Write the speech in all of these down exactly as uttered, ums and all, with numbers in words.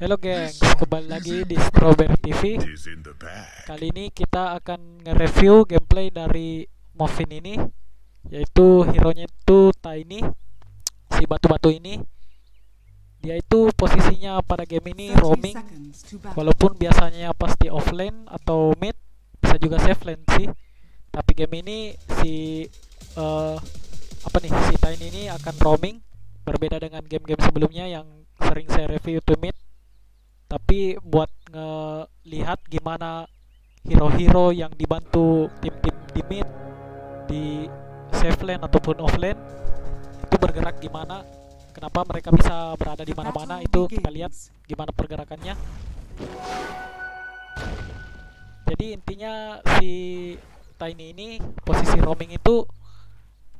Halo gengs, kembali lagi di Probert T V. Kali ini kita akan nge-review gameplay dari Muffin ini, yaitu hero-nya itu Tiny, si batu-batu ini. Dia itu posisinya pada game ini roaming, walaupun biasanya pasti offlane atau mid, bisa juga safe lane sih. Tapi game ini si uh, apa nih, si Tiny ini akan roaming, berbeda dengan game-game sebelumnya yang sering saya review to mid. Tapi buat ngelihat gimana hero-hero yang dibantu tim-tim di mid, di safe lane ataupun offlane itu bergerak gimana, kenapa mereka bisa berada di mana-mana, itu kita lihat gimana pergerakannya. Jadi intinya si Tiny ini posisi roaming itu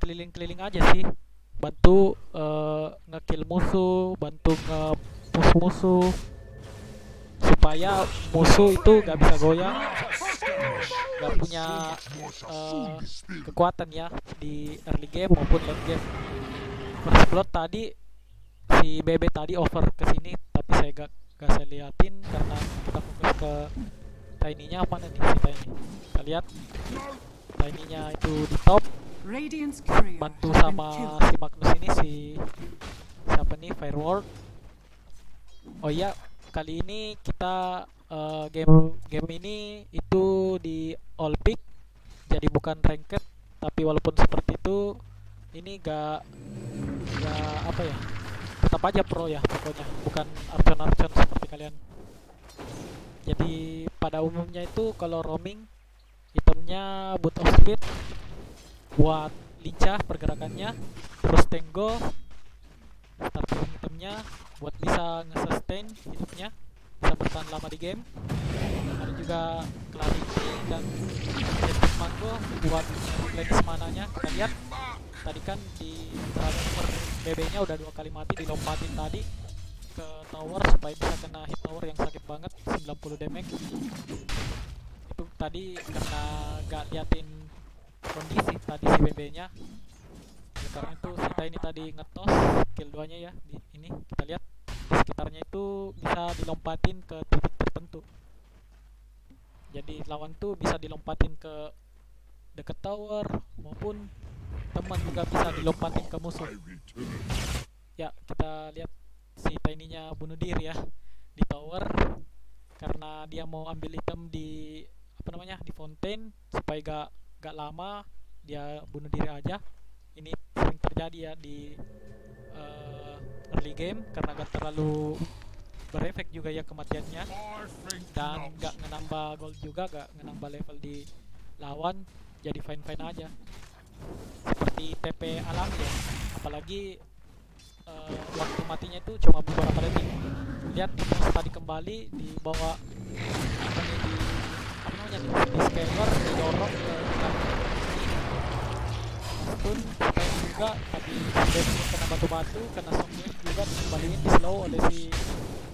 keliling-keliling aja sih, bantu uh, nge-kill musuh, bantu nge-push musuh supaya musuh itu gak bisa goyang, gak punya uh, kekuatan ya di early game maupun late game. First blood tadi si B B tadi over ke sini, tapi saya gak, gak saya liatin karena kita fokus ke Tiny nya mana nih, si Tiny. Kita lihat Tiny nya itu di top, bantu sama si Magnus ini, si siapa nih, Firewall. Oh iya, kali ini kita uh, game game ini itu di all pick, jadi bukan ranked. Tapi walaupun seperti itu, ini gak gak apa ya, tetap aja pro ya pokoknya, bukan arcon-arcon seperti kalian. Jadi pada umumnya itu kalau roaming itemnya boot of speed buat lincah pergerakannya, terus tango starting itemnya buat bisa nge-sustain hidupnya, bisa bertahan lama di game. Ada juga clarity dan jetpack mango buat replenish mananya. Kita lihat tadi kan di transfer B B nya udah dua kali mati, dilompatin tadi ke tower supaya bisa kena hit tower yang sakit banget, sembilan puluh damage itu tadi karena gak liatin kondisi tadi si B B nya. Karena itu si Tiny tadi ngetos kill duanya ya. Di ini kita lihat di sekitarnya itu bisa dilompatin ke titik tertentu, jadi lawan tuh bisa dilompatin ke deket tower maupun teman juga bisa dilompatin ke musuh ya. Kita lihat si Tiny nya bunuh diri ya di tower karena dia mau ambil item di apa namanya, di fountain, supaya gak, gak lama dia bunuh diri aja. Ini sering terjadi ya di uh, early game karena gak terlalu berefek juga ya kematiannya, dan gak nambah gold juga, gak nambah level di lawan, jadi fine-fine aja seperti T P alami ya. Apalagi uh, waktu matinya itu cuma beberapa detik. Lihat tadi kembali dibawa apa nih, di apa namanya di, di scaler, didorong ke pun juga, tapi dia kena batu-batu, kena zombie juga, dikembaliin di slow oleh si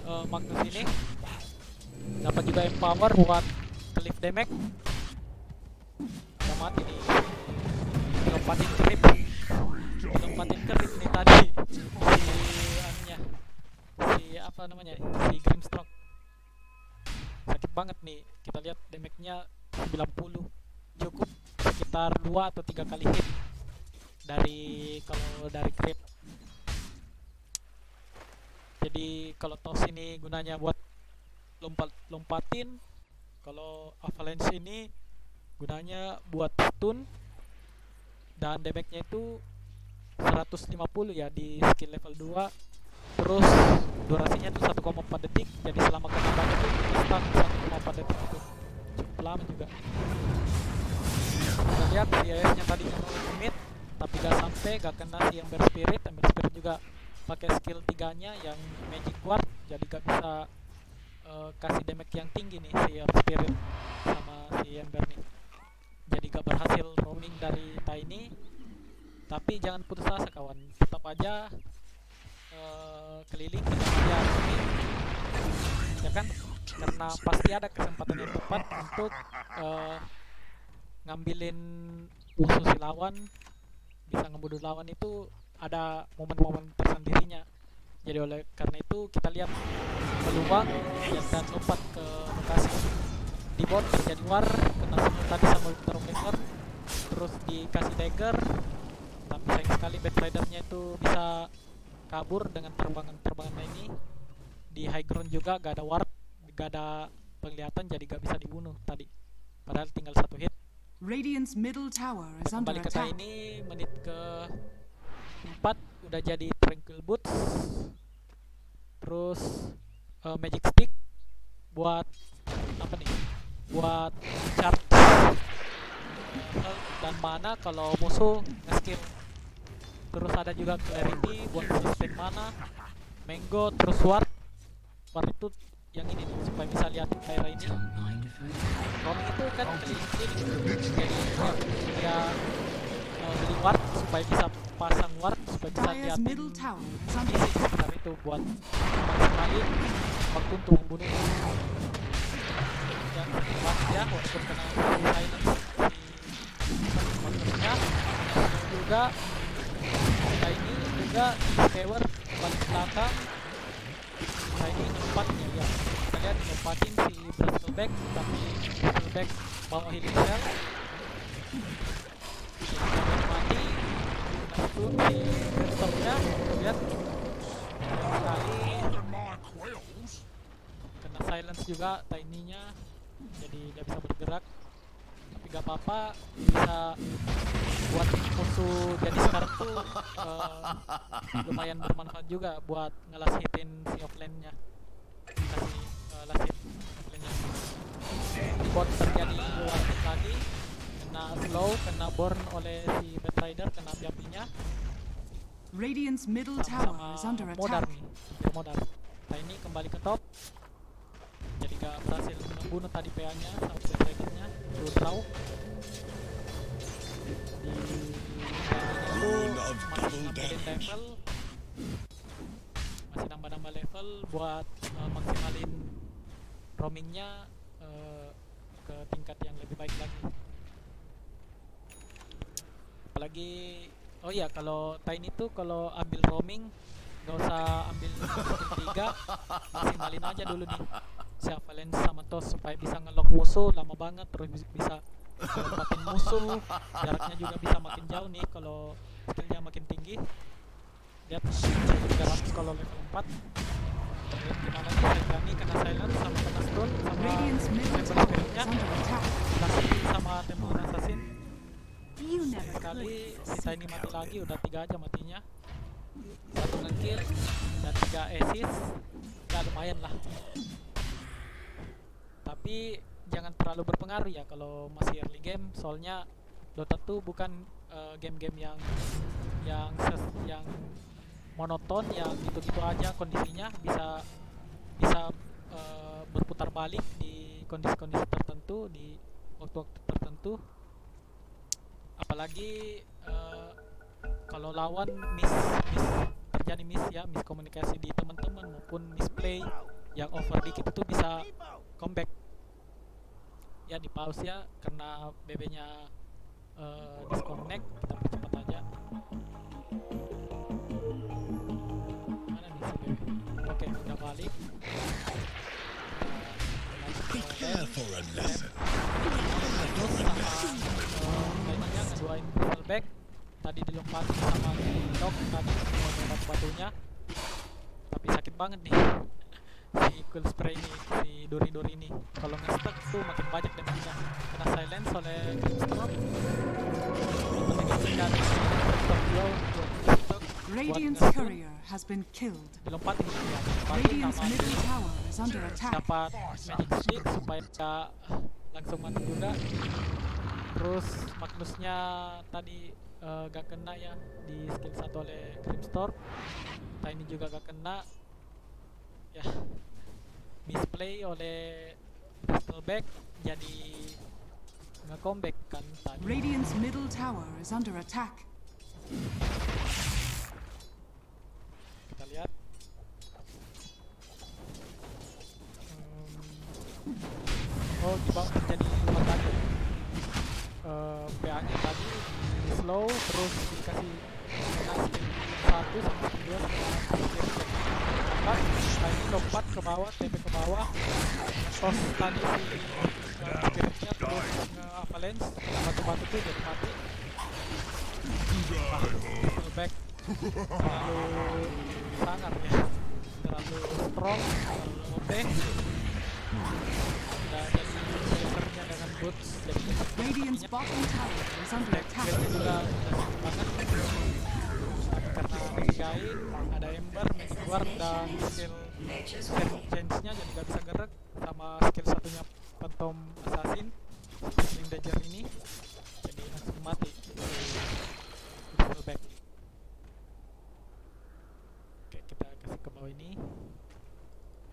uh, Magnus ini. Dapat juga empower buat cliff damage. Selamat ini lempatin clip, lempatin clip nih tadi si anunya, si apa namanya, si Grimstroke sakit banget nih. Kita lihat damage-nya sembilan puluh, cukup sekitar dua atau tiga kali hit dari kalau dari creep. Jadi kalau Toss ini gunanya buat lompat lompatin, kalau Avalanche ini gunanya buat stun, dan damage-nya itu seratus lima puluh ya di skill level dua, terus durasinya itu satu koma empat detik, jadi selama kena banyak itu stun satu koma empat detik, itu cukup lama juga. Kita lihat D I S-nya tadi mid, tapi gak sampai, gak kena si Ember Spirit. Ember Spirit juga pakai skill tiganya yang magic ward, jadi gak bisa uh, kasih damage yang tinggi nih si Ember Spirit sama si Ember nih. Jadi gak berhasil roaming dari Tiny. Tapi jangan putus asa kawan, tetap aja uh, keliling, tetap aja roaming ya kan, karena pasti ada kesempatan yang tepat untuk uh, ngambilin musuh si lawan, bisa ngebunuh lawan. Itu ada momen-momen tersendirinya, Jadi oleh karena itu kita lihat peluang dan lompat ke lokasi di bot, terjadi war kena semut tadi sama Terminator, terus dikasih dagger, tapi sayang sekali Bat-ridernya itu bisa kabur dengan terbangan-terbangan ini. Di high ground juga gak ada ward, gak ada penglihatan, jadi gak bisa dibunuh tadi, padahal tinggal satu hit. Radiant's middle tower is under attack. Kembali ke Tiny, menit ke empat udah jadi Tranquil Boots, terus uh, Magic Stick buat apa nih? Buat charge dan mana kalau musuh nge-skip. Terus ada juga Clarity buat sustain mana, Mango, terus Ward. Ward itu yang ini nih, supaya bisa lihat daerah ini. Kalau itu kan keliling-keliling, jadi dia mau beli ward supaya bisa pasang ward, supaya bisa lihat isi sekitar itu buat main waktu untuk membunuh. Dan ward ya, walaupun kena desain monsternya juga, kita ini juga skewer balik belakang. Nah ini tempatnya ya, kita lihat ngempatin si Bristleback, tapi Bristleback bawa healing shell mati. Nah itu di Bristlebacknya, kita lihat sekali kena silence juga Tiny-nya, jadi gak bisa bergerak. Tapi gak apa-apa, bisa buat musuh jadi sekarang tuh uh, lumayan bermanfaat juga buat ngelas hitin si offlane-nya, kasih uh, last hit offlane-nya. Bot terjadi luar lagi, kena slow, kena burn oleh si Bat-rider, kena api-apinya. Radiant's middle tower is under attack. Modar, nah ini kembali ke top, jadi gak berhasil membunuh tadi P A-nya sama Bat-rider-nya, belum tahu. Masih nambahin level, masih nambah-nambah level buat uh, maksimalin roamingnya uh, ke tingkat yang lebih baik lagi. Apalagi, oh iya, kalau Tiny itu kalau ambil roaming gak usah ambil tiga, maksimalin aja dulu nih si Avalanche sama Toss supaya bisa ngelock musuh lama banget, terus bisa dapatin musuh, jaraknya juga bisa makin jauh nih kalau skillnya makin tinggi. Lihat tiga ratus kalau level empat. Lihat gimana nih kami kena silence sama kena stun sama Ember Spiritnya, sama Phantom Assassin. Sekali si Tiny mati lagi, udah tiga aja matinya, satu ngekill dan tiga assist, ya lumayan lah. Tapi jangan terlalu berpengaruh ya kalau masih early game, soalnya Dota two bukan game-game uh, yang yang ses, yang monoton, yang gitu-gitu aja kondisinya, bisa bisa uh, berputar balik di kondisi-kondisi tertentu, di waktu-waktu tertentu. Apalagi uh, kalau lawan miss, miss terjadi miss ya, miskomunikasi di teman-teman maupun misplay yang over dikit itu bisa comeback. Ya di pause ya, karena B B-nya uh, disconnect, kita percepat aja. Mana nih si B B? Oke, udah balik. Mainnya ngeduain pull back, tadi dilompatin sama Grimstroke, tadi mau lompat batunya, tapi sakit banget nih. Si cool spray ini, si duri-duri ini kalau nge-stuck tuh makin banyak damage-nya. Kena silence oleh Grimstroke, pentingnya Radiant's courier has been killed. Dilompatin ya, Radiant's middle tower is under attack. Dapat magic stick supaya gak langsung mati juga. Terus Magnusnya tadi uh, gak kena ya, di skill satu oleh Grimstroke. Tiny juga gak kena. Ya, misplay oleh Bristleback jadi nge-comeback kan tadi. Radiant's middle tower is under attack. Kita lihat. Hmm. Oh, di bawah terjadi luar lagi. Uh, P A-nya tadi di slow, terus dikasih satu sama dua sama bawah, T P ke bawah. Toss tadi si Spiritnya terus nge-avalanche, kena batu-batu tuh jadi mati. Nah, full back terlalu sangat ya, terlalu strong, terlalu O P. Nah, jadi Spiritnya dengan boots, jadi Radiant's bottom tower is under attack. Spirit juga banget. Karena dijahit, ada Ember, Magnus, dan skill change-nya jadi gak bisa gerak. Sama skill satunya Phantom Assassin, Sling Danger ini, jadi langsung mati. Full back. Oke, kita kasih ke bawah ini.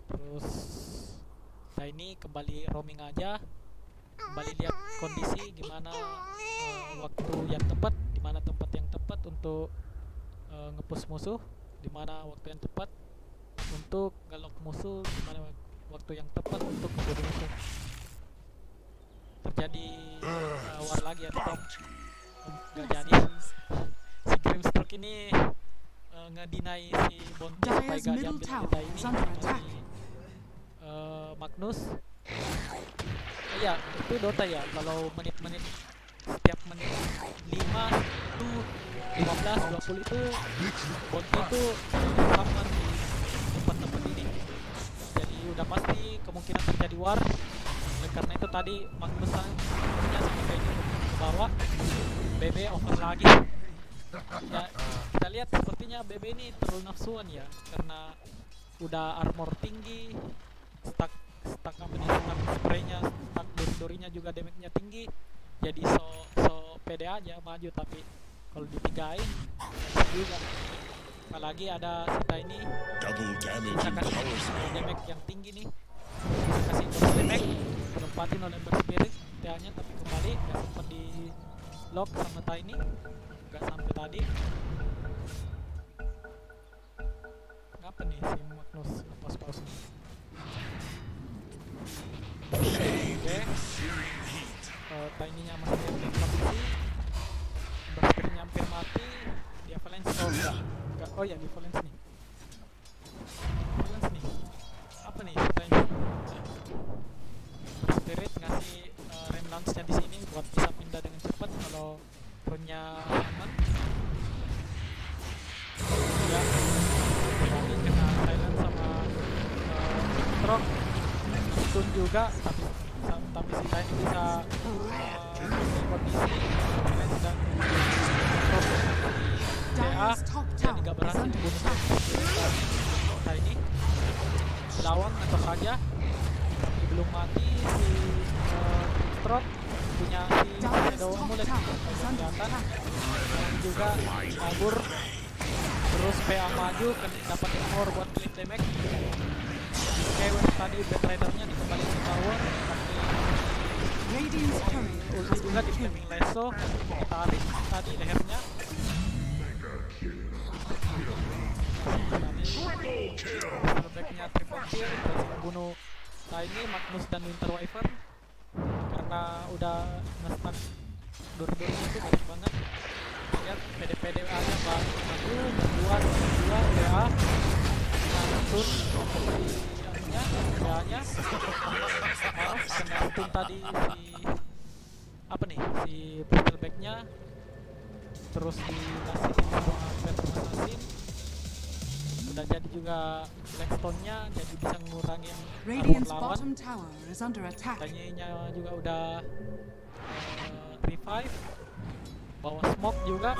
Terus Tiny kembali roaming aja, kembali lihat kondisi gimana, uh, waktu yang tepat, dimana tempat yang tepat untuk ngepush musuh, dimana waktu yang tepat untuk galok musuh, dimana waktu yang tepat untuk membunuh musuh. Terjadi uh, war lagi ya, Tom. Gak jadi. Si Grimstroke ini uh, ngedinai si Bonto supaya gak diambil senjata ini dari uh, Magnus. Uh, ya itu Dota ya, kalau menit-menit setiap menit lima, satu, lima belas, dua puluh itu Bonto itu sama di tempat-tempat ini. Jadi udah pasti kemungkinan terjadi war. Dan karena itu tadi Magnus punya sama kayak gitu ke bawah. B B over lagi. Ya, kita lihat sepertinya B B ini terlalu nafsuan ya, karena udah armor tinggi, stack stack spraynya, stack duri-durinya juga damage-nya tinggi. Jadi so so pede aja maju, tapi kalau ditigain juga. Apalagi ada Sita ini bisa kasih damage yang tinggi nih, bisa kasih double damage, menempatin oleh Ember Spirit T A-nya, tapi kembali gak sempat di lock sama Tiny, gak sampai tadi. Ngapa nih si Magnus ngepost-post nih? Oke, Tiny-nya masih di posisi, Berspiritnya hampir mati, di Avalanche. Oh enggak, oh ya di Avalanche nih, Avalanche nih, apa nih Tiny? Berspirit ngasih uh, rem launch-nya di sini buat bisa pindah dengan cepat kalau punya aman. Ya, kembali kena silent sama uh, truk, stun juga, tapi tapi si Tiny bisa kondisi dan D A jadi gak berhasil bunuh Tiny. Lawan ngetok aja, belum mati si Trot punya si Doang mulai kelihatan juga kabur, terus P A maju dapat armor buat clean damage. Oke, tadi Bat-ridernya dikembalikan ke tower, ulti juga di flaming lasso, ditarik tadi lehernya. Backnya triple kill, berhasil membunuh Tiny, Magnus dan Winter Wyvern. Karena udah nge-stack dur-durnya itu bagus banget. Lihat P D P D A nya baru satu, dua, dua, dua, D A langsung ya, kayaknya maaf kena stun tadi si apa nih si battle back-nya, terus dikasih sama Phantom Assassin. Udah jadi juga Blackstone-nya, jadi bisa mengurangi yang lawan. Tanyanya juga udah uh, revive, bawa smoke juga.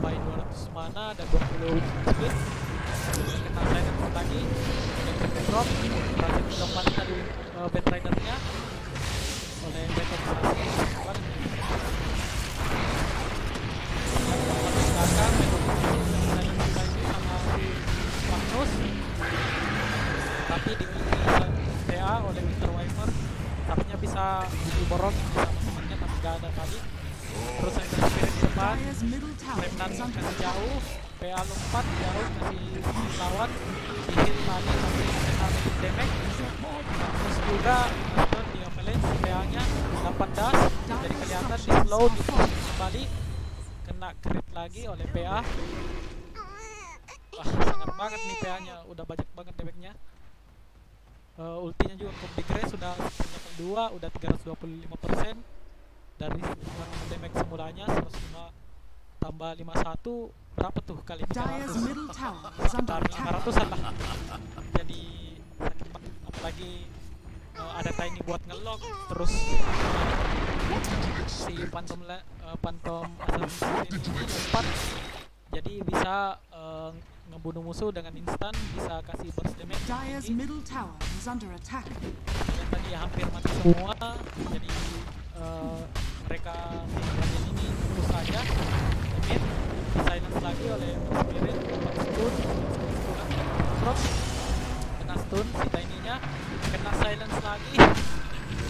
Sampai dua ratus mana dan dua puluh speed kena silent lagi, dan drop berhasil didompat tadi uh, Bat-ridernya oleh Phantom Assassin. Belakang sama Magnus, tapi dimiliki T A oleh Winter Wyvern, tapinya bisa diborong sama temannya tapi gak ada tadi. Terus yang Spirit di depan, Remnant kasih jauh, P A lompat jauh kasih lawan, dihit tadi tapi kena damage. Terus juga nonton di Avalanche, P A nya dapat dash, jadi kelihatan di slow, di kembali kena crit lagi oleh P A. ah, sangat banget nih P A-nya, udah banyak banget damage-nya. Uh, ultinya juga combi grace sudah dua, udah tiga ratus dua puluh lima persen dari damage semulanya seratus lima tambah lima puluh satu berapa tuh kali tiga ratus, sekitar lima ratusan lah. Jadi sakit banget, apalagi uh, ada Tiny buat nge-lock terus si Phantom uh, Phantom Assassin ini cepat, jadi bisa uh, ngebunuh musuh dengan instan, bisa kasih burst damage. Dyer's middle tower is under attack. Yang tadi hampir mati semua, jadi uh, mereka melakukan ini terus saja. Kemudian silence lagi oleh Ember Spirit, dapat stun, terus kena stun si Tiny-nya, kena silence lagi.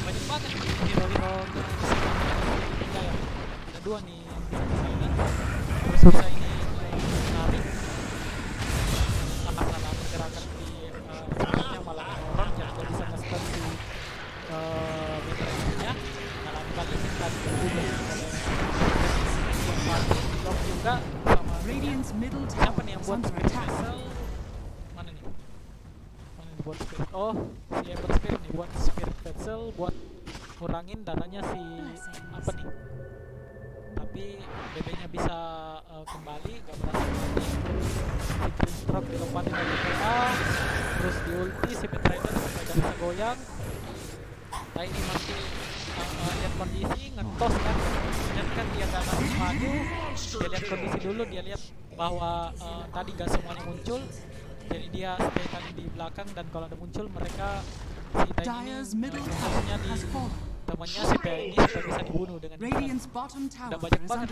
Banyak banget hero-hero kita ya. Ada dua nih yang bisa silence. Terus bisa ini menarik. Salah pergerakan di uh, malah orang yang tidak bisa nge-stun di uh, meternya. Dalam kali ini kita dibunuh oleh juga sama siapa nih yang buat Spirit Vessel? Mana nih? Mana nih buat Spirit? Oh, si Ember Spirit nih buat Spirit Vessel buat ngurangin dananya si apa nih? Tapi B B-nya bisa uh, kembali, gak berhasil lagi. Si Grimstroke dilompatin oleh P A, terus di ulti, si Bat-rider gak bisa goyang. Tiny masih uh, uh, lihat kondisi, ngetos kan, kan dia gak langsung maju. Dia lihat kondisi dulu, dia lihat bahwa uh, tadi gak semuanya muncul. Jadi dia stay tadi di belakang, dan kalau ada muncul mereka si Tiny ini uh, di temannya si P A ini sudah bisa dibunuh dengan Radiant's bottom tower. Udah banyak banget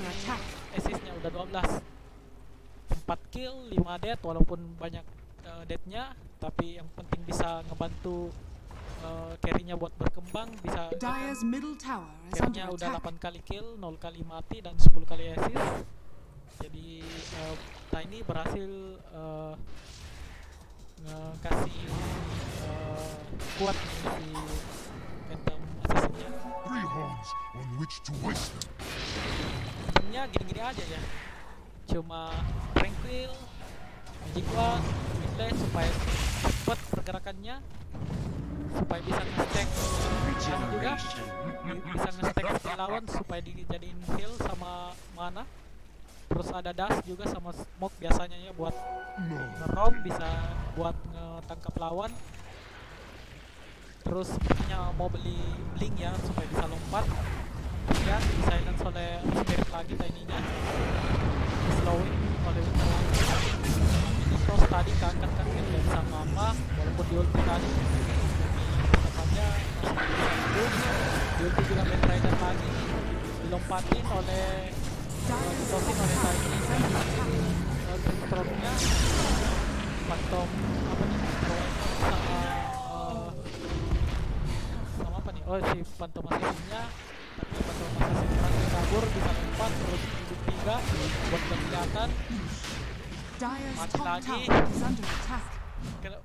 assist-nya, udah dua belas, empat kill, lima death, walaupun banyak uh, death-nya, tapi yang penting bisa ngebantu uh, carry-nya buat berkembang. Bisa carry-nya udah delapan kali kill, nol kali mati, dan sepuluh kali assist. Jadi uh, Tiny berhasil uh, nge-kasih uh, kuat si Phantom Assassin-nya. Itemnya gini-gini aja ya, cuma tranquil, magic wand, midlane supaya cepat pergerakannya, supaya bisa nge-stack uh, juga, bisa nge-stack si lawan supaya dijadiin heal sama mana. Terus ada dash juga sama smoke biasanya ya buat nge-rob, bisa buat ngetangkap lawan. Terus sepertinya mau beli blink ya supaya bisa lompat. Ya, di silence oleh Spirit lagi Tiny-nya, di slowing oleh Winter Light. Terus tadi keangkat-angkat gak bisa ngapa, walaupun di ulti tadi tepatnya di ulti juga Bat-rider lagi dilompatin oleh ditosin oleh Tiny. Terus-terusnya Phantom apa nih, sama oh si Phantom Assassin-nya, tapi Phantom Assassin langsung kabur, bisa lompat, terus hidup tiga buat kelihatan mati lagi.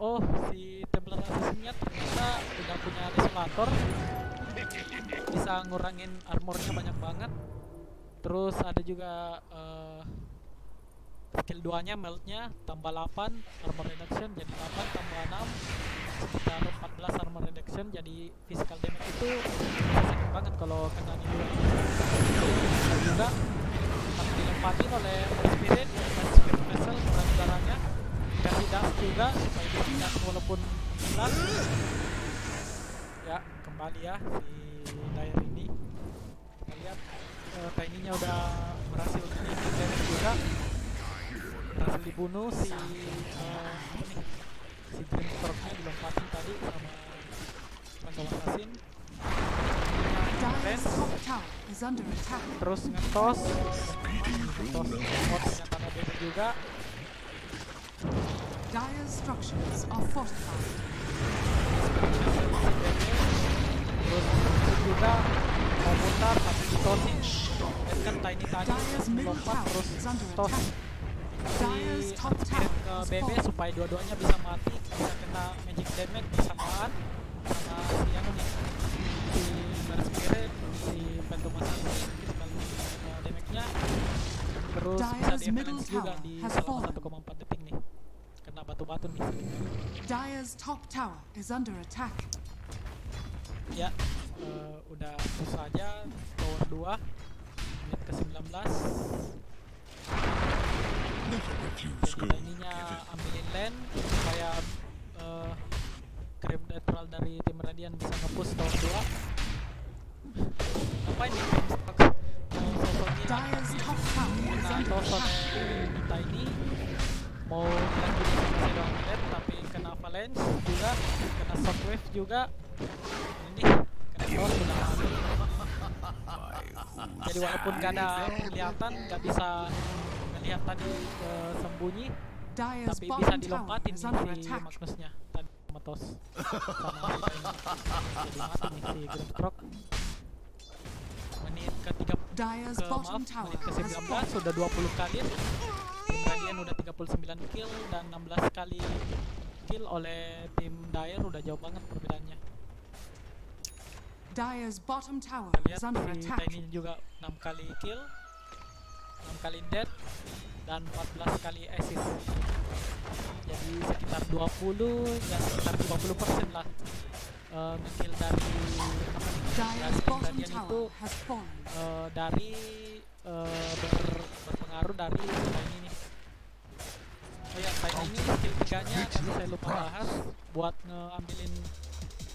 Oh si Templar Assassin-nya ternyata udah punya desolator, bisa ngurangin armornya banyak banget. Terus ada juga uh, skill dua-nya melt-nya tambah delapan armor reduction, jadi delapan tambah enam sekitar empat belas armor reduction, jadi physical damage itu sakit banget kalau kena di dua. Dan juga dilempatin oleh Ember Spirit, Ember Spirit Vessel kurang darahnya, kasih dash juga supaya dia tidak walaupun hilang. Ya kembali ya si Dyer ini, kita lihat uh, Tiny-nya udah berhasil ini damage juga, berhasil dibunuh si uh, apa nih, si Grimstroke-nya dilompatin tadi sama Phantom Assassin. Terus ngetos, ngetos support ternyata ada juga. Dire structures are fortified. Terus juga mau putar tapi ditosin. Dan kan Tiny tadi lompat terus tos si Spirit ke B B supaya dua-duanya bisa mati, bisa kena magic damage bersamaan sama si yang ini, si Ember Spirit, si Phantom Assassin damage-nya. Terus bisa di-damage juga di dalam satu koma empat detik nih. batu-batu nih. Dire's top tower is under attack. Ya, uh, udah susah aja tower dua. Menit ke-sembilan belas. Kita ininya ambilin lane supaya uh, Grab Natural dari tim Radiant bisa nge-push tower dua. Apa ini? Dire's top tower is under attack. Tiny mau lanjutin masih doang milet, tapi kena Avalanche juga, kena Shockwave juga. Ini kena Toss udah habis. Jadi walaupun gak ada kelihatan, gak bisa melihat tadi uh, sembunyi, tapi bisa dilompatin nih si Magnusnya tadi sama Toss. Jadi mati nih si Grimstroke. Menit ke tiga, ke maaf, menit ke sembilan belas sudah dua puluh kali. Radian udah tiga puluh sembilan kill dan enam belas kali kill oleh tim Dire, udah jauh banget perbedaannya. Dire's bottom tower is under attack. Tiny juga enam kali kill, enam kali dead dan empat belas kali assist. Jadi sekitar dua puluh ya, sekitar lima puluh persen lah uh, kill dari apa Dire's bottom tower has fallen. Uh, dari uh, ber, berpengaruh dari Tiny nih. Oh ya, Tiny ini skill tiganya tadi saya lupa bahas, buat ngeambilin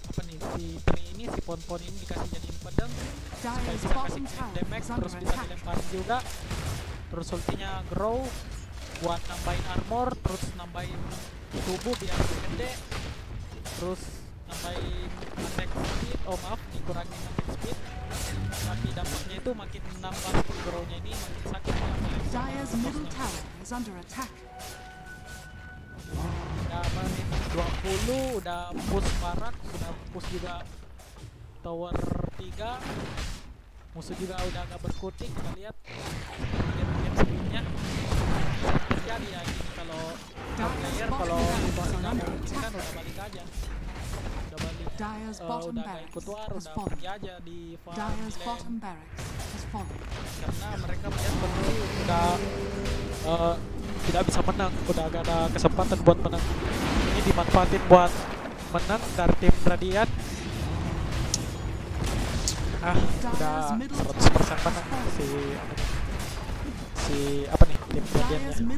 apa nih si Tri ini, si pon-pon ini dikasih jadiin pedang supaya bisa kasih damage, terus bisa dilempar juga, terus ultinya grow buat nambahin armor, terus nambahin tubuh biar lebih gede, terus nambahin attack speed, oh maaf dikurangin attack speed, tapi dampaknya itu makin nambah skill grow-nya ini makin sakit ya. Dire's middle tower is under attack. Udah menit dua puluh, udah push barak, udah push juga tower tiga. Musuh juga udah agak berkutik, kita lihat game-game sebelumnya. Terjadi ya gini kalau player, kalau di bawah nggak memungkinkan udah balik aja. Udah balik, uh, udah gak ikut war, udah pergi aja di farm di lane. Karena mereka melihat betul udah uh, tidak bisa menang, udah gak ada kesempatan buat menang. Ini dimanfaatin buat menang dari tim Radiant. Ah, udah seratus persen menang si, si apa nih tim Radiantnya.